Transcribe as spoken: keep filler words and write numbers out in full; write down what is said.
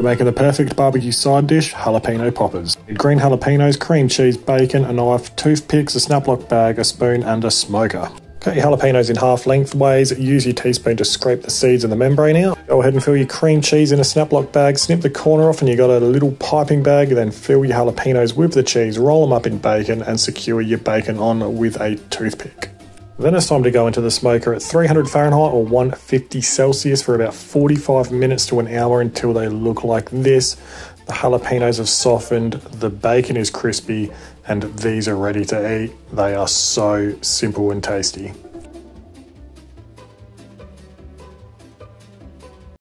We're making the perfect barbecue side dish, jalapeno poppers. Green jalapenos, cream cheese, bacon, a knife, toothpicks, a snaplock bag, a spoon and a smoker. Cut your jalapenos in half lengthways, use your teaspoon to scrape the seeds and the membrane out. Go ahead and fill your cream cheese in a snaplock bag, snip the corner off and you got a little piping bag, then fill your jalapenos with the cheese, roll them up in bacon and secure your bacon on with a toothpick. Then it's time to go into the smoker at three hundred Fahrenheit or one hundred fifty Celsius for about forty-five minutes to an hour until they look like this. The jalapenos have softened, the bacon is crispy, and these are ready to eat. They are so simple and tasty.